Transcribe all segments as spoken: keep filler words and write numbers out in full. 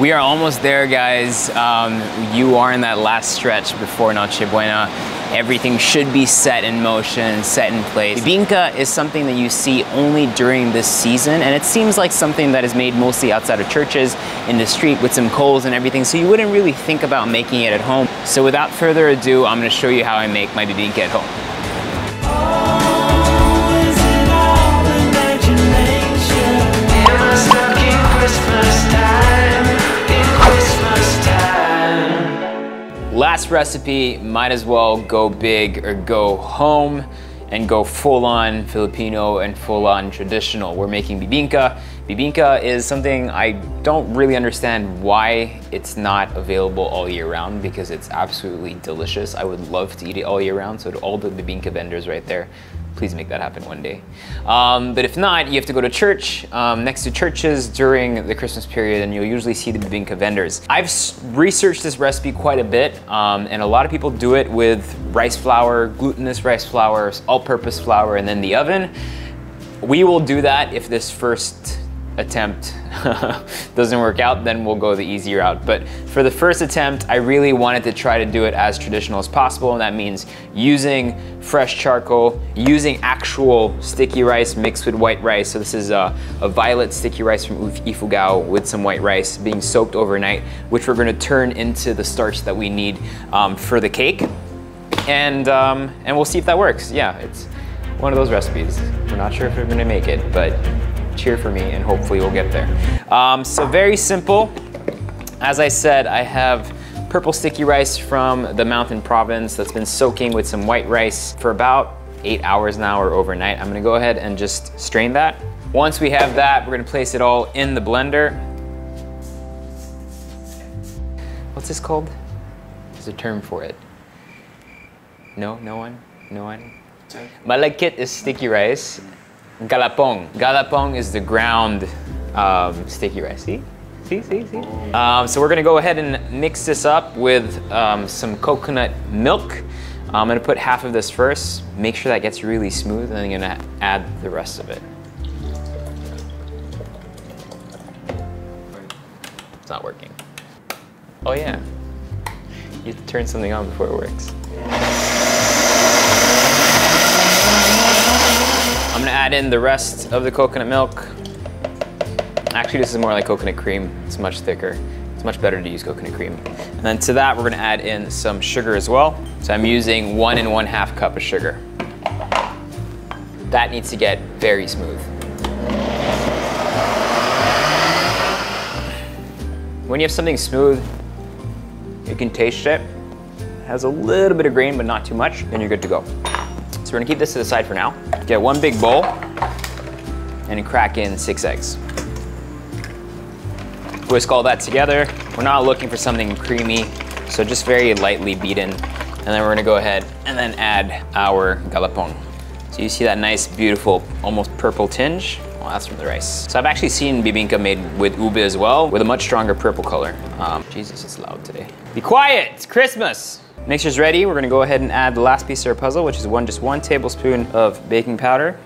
We are almost there, guys. Um, you are in that last stretch before Nochebuena. Everything should be set in motion, set in place. Bibingka is something that you see only during this season, and it seems like something that is made mostly outside of churches, in the street with some coals and everything, so you wouldn't really think about making it at home. So without further ado, I'm gonna show you how I make my bibingka at home. Last recipe, might as well go big or go home and go full-on Filipino and full-on traditional. We're making bibingka. Bibingka is something I don't really understand why it's not available all year round, because it's absolutely delicious. I would love to eat it all year round, so to all the bibingka vendors right there, please make that happen one day. Um, but if not, you have to go to church, um, next to churches during the Christmas period, and you'll usually see the bibingka vendors. I've researched this recipe quite a bit, um, and a lot of people do it with rice flour, glutinous rice flour, all-purpose flour, and then the oven. We will do that. If this first attempt doesn't work out, then we'll go the easy route. But for the first attempt, I really wanted to try to do it as traditional as possible, and that means using fresh charcoal, using actual sticky rice mixed with white rice. So this is a, a violet sticky rice from Ifugao with some white rice being soaked overnight, which we're gonna turn into the starch that we need um, for the cake. And, um, and we'll see if that works. Yeah, it's one of those recipes. We're not sure if we're gonna make it, but cheer for me and hopefully we'll get there. Um, so very simple. As I said, I have purple sticky rice from the Mountain Province that's been soaking with some white rice for about eight hours now or overnight. I'm gonna go ahead and just strain that. Once we have that, we're gonna place it all in the blender. What's this called? There's a term for it. No, no one, no one? Malagkit is sticky rice. Galapong. Galapong is the ground um, sticky rice. See? See, see, see? Um, so we're gonna go ahead and mix this up with um, some coconut milk. I'm gonna put half of this first, make sure that gets really smooth, and then I'm gonna add the rest of it. It's not working. Oh yeah. You have to turn something on before it works. I'm gonna add in the rest of the coconut milk. Actually, this is more like coconut cream. It's much thicker. It's much better to use coconut cream. And then to that, we're gonna add in some sugar as well. So I'm using one and one half cup of sugar. That needs to get very smooth. When you have something smooth, you can taste it. It has a little bit of grain, but not too much, and you're good to go. So we're gonna keep this to the side for now. Get one big bowl and crack in six eggs. Whisk all that together. We're not looking for something creamy, so just very lightly beaten. And then we're gonna go ahead and then add our galapong. So you see that nice, beautiful, almost purple tinge? Well, that's from the rice. So I've actually seen bibingka made with ube as well, with a much stronger purple color. Um, Jesus, it's loud today. Be quiet, it's Christmas. Mixture's ready. We're gonna go ahead and add the last piece to our puzzle, which is one just one tablespoon of baking powder.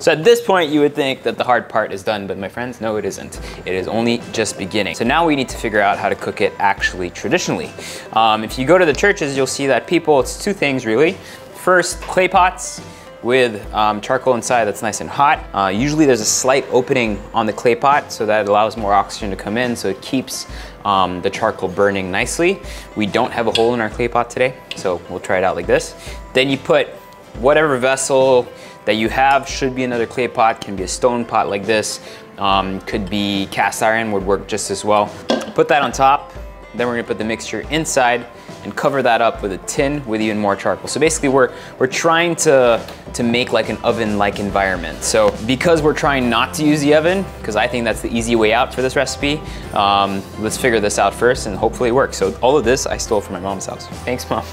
So at this point, you would think that the hard part is done, but my friends, no, it isn't. It is only just beginning. So now we need to figure out how to cook it actually traditionally. Um, if you go to the churches, you'll see that people, it's two things really. First, clay pots with um, charcoal inside that's nice and hot. Uh, usually there's a slight opening on the clay pot so that it allows more oxygen to come in, so it keeps Um, the charcoal burning nicely. We don't have a hole in our clay pot today, so we'll try it out like this. Then you put whatever vessel that you have, should be another clay pot, can be a stone pot like this, um, could be cast iron, would work just as well. Put that on top, then we're gonna put the mixture inside and cover that up with a tin with even more charcoal. So basically we're, we're trying to, to make like an oven-like environment. So because we're trying not to use the oven, because I think that's the easy way out for this recipe, um, let's figure this out first and hopefully it works. So all of this I stole from my mom's house. Thanks, Mom.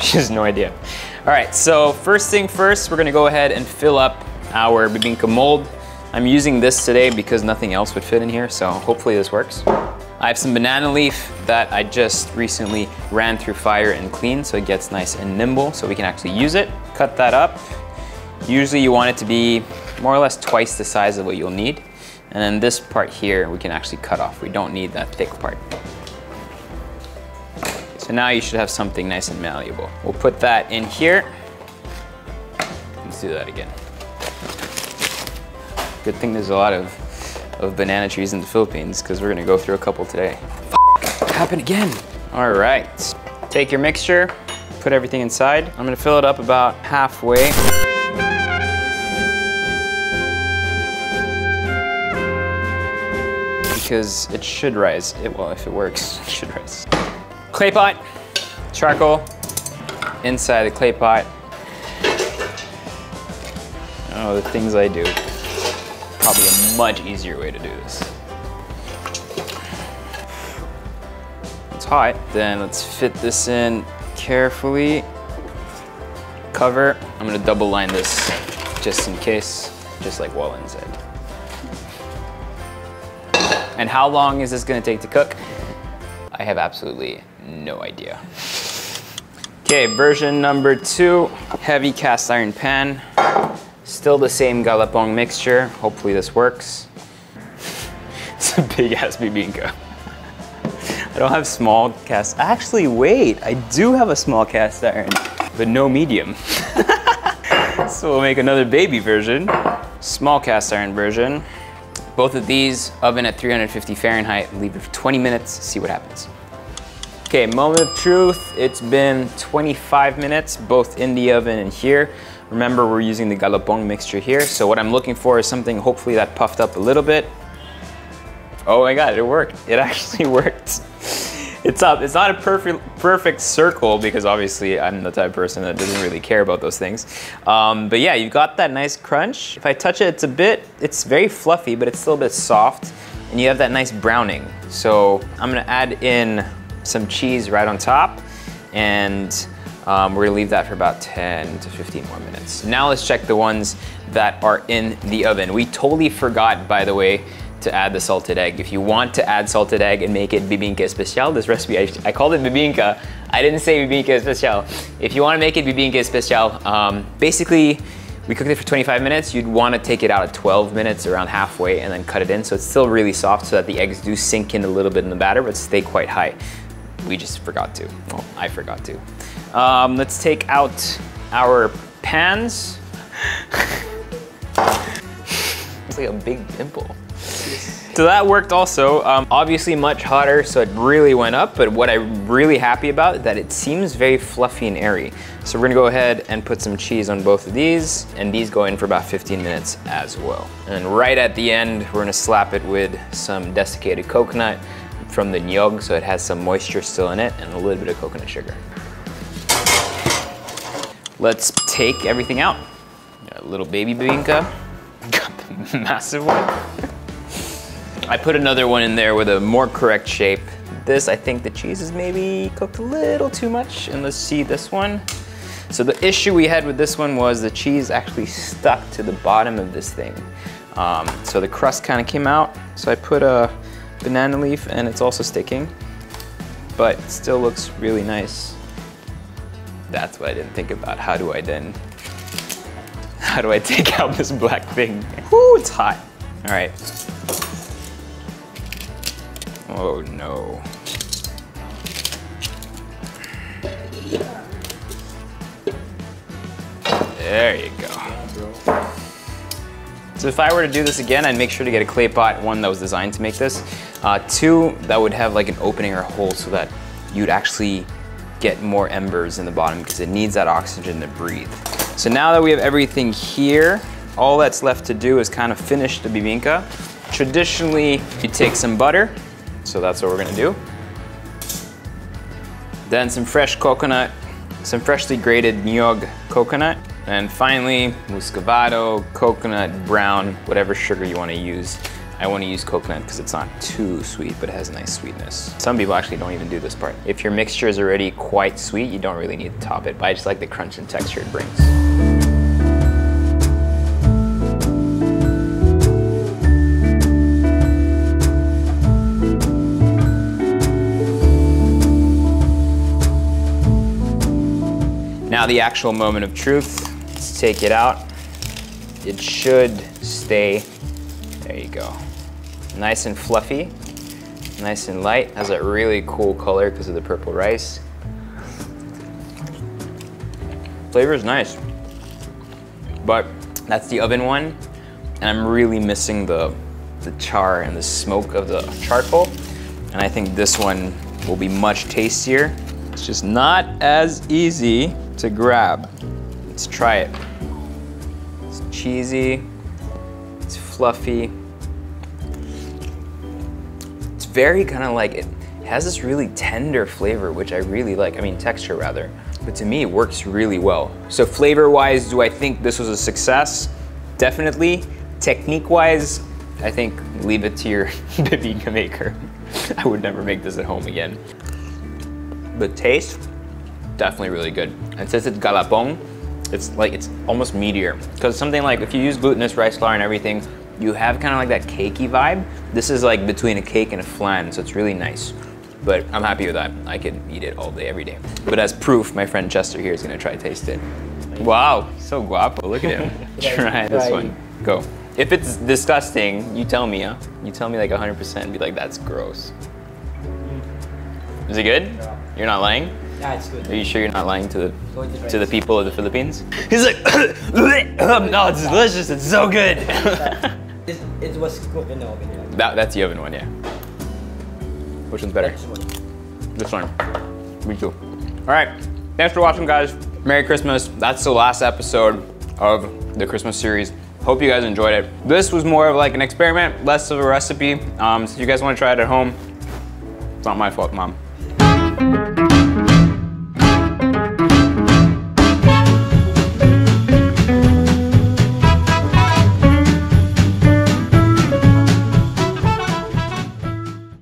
She has no idea. All right, so first thing first, we're gonna go ahead and fill up our bibingka mold. I'm using this today because nothing else would fit in here, so hopefully this works. I have some banana leaf that I just recently ran through fire and cleaned so it gets nice and nimble so we can actually use it. Cut that up. Usually you want it to be more or less twice the size of what you'll need. And then this part here, we can actually cut off. We don't need that thick part. So now you should have something nice and malleable. We'll put that in here. Let's do that again. Good thing there's a lot of, of banana trees in the Philippines, because we're gonna go through a couple today. F happened again. All right, take your mixture, put everything inside. I'm gonna fill it up about halfway. Because it should rise. It, well, if it works, it should rise. Clay pot, charcoal, inside the clay pot. Oh, the things I do. Probably a much easier way to do this. It's hot. Then let's fit this in carefully. Cover. I'm gonna double line this just in case, just like Wallen said. And how long is this gonna take to cook? I have absolutely no idea. Okay, version number two, heavy cast iron pan. Still the same galapong mixture. Hopefully this works. It's a big ass bibingka. I don't have small cast, actually wait, I do have a small cast iron, but no medium. So we'll make another baby version, small cast iron version. Both of these, oven at three hundred fifty Fahrenheit, leave it for twenty minutes, see what happens. Okay, moment of truth, it's been twenty-five minutes, both in the oven and here. Remember, we're using the galapong mixture here, so what I'm looking for is something hopefully that puffed up a little bit. Oh my God, it worked. It actually worked. It's up, it's not a perfect, perfect circle, because obviously I'm the type of person that doesn't really care about those things. Um, but yeah, you've got that nice crunch. If I touch it, it's a bit, it's very fluffy, but it's still a bit soft, and you have that nice browning. So I'm gonna add in some cheese right on top, and um, we're gonna leave that for about ten to fifteen more minutes. Now let's check the ones that are in the oven. We totally forgot, by the way, to add the salted egg. If you want to add salted egg and make it bibingka especial, this recipe, I, I called it bibingka, I didn't say bibingka especial. If you wanna make it bibingka especial, um, basically, we cooked it for twenty-five minutes, you'd wanna take it out at twelve minutes, around halfway, and then cut it in, so it's still really soft so that the eggs do sink in a little bit in the batter, but stay quite high. We just forgot to, well, I forgot to. Um, let's take out our pans. It's like a big pimple. So that worked also, um, obviously much hotter, so it really went up, but what I'm really happy about is that it seems very fluffy and airy. So we're gonna go ahead and put some cheese on both of these, and these go in for about fifteen minutes as well. And right at the end, we're gonna slap it with some desiccated coconut from the nyog, so it has some moisture still in it, and a little bit of coconut sugar. Let's take everything out. Got a little baby bibingka, got the massive one. I put another one in there with a more correct shape. This, I think the cheese is maybe cooked a little too much, and let's see this one. So the issue we had with this one was the cheese actually stuck to the bottom of this thing. Um, so the crust kind of came out, so I put a banana leaf and it's also sticking, but it still looks really nice. That's what I didn't think about. How do I then, how do I take out this black thing? Woo, it's hot. All right. Oh no. There you go. So if I were to do this again, I'd make sure to get a clay pot, one that was designed to make this. Uh, two, that would have like an opening or a hole so that you'd actually get more embers in the bottom because it needs that oxygen to breathe. So now that we have everything here, all that's left to do is kind of finish the bibingka. Traditionally, you take some butter, so that's what we're gonna do. Then some fresh coconut, some freshly grated nyog coconut, and finally, muscovado, coconut brown, whatever sugar you wanna use. I wanna use coconut because it's not too sweet, but it has a nice sweetness. Some people actually don't even do this part. If your mixture is already quite sweet, you don't really need to top it, but I just like the crunch and texture it brings. Now the actual moment of truth, let's take it out. It should stay, there you go. Nice and fluffy, nice and light. Has that really cool color because of the purple rice. Flavor is nice, but that's the oven one. And I'm really missing the, the char and the smoke of the charcoal. And I think this one will be much tastier. It's just not as easy to grab. Let's try it. It's cheesy, it's fluffy. It's very kind of like, it has this really tender flavor, which I really like, I mean texture rather. But to me, it works really well. So flavor-wise, do I think this was a success? Definitely. Technique-wise, I think leave it to your bibingka maker. I would never make this at home again. But taste, definitely really good. And since it's galapong, it's like, it's almost meatier. Because something like, if you use glutinous rice flour and everything, you have kind of like that cakey vibe. This is like between a cake and a flan, so it's really nice. But I'm happy with that. I could eat it all day, every day. But as proof, my friend Chester here is gonna try taste it. Wow, so guapo, look at him. Try this one, go. If it's disgusting, you tell me, huh? You tell me like one hundred percent, be like, that's gross. Is it good? Yeah. You're not lying? Yeah, it's good. Are you sure you're not lying to the, to the people of the Philippines? He's like, oh, no, it's delicious, it's so good. it, it was cooked in the oven. Yeah. That, that's the oven one, yeah. Which one's better? This one. This one. Me too. All right, thanks for watching, guys. Merry Christmas. That's the last episode of the Christmas series. Hope you guys enjoyed it. This was more of like an experiment, less of a recipe. Um, so if you guys want to try it at home, it's not my fault, Mom.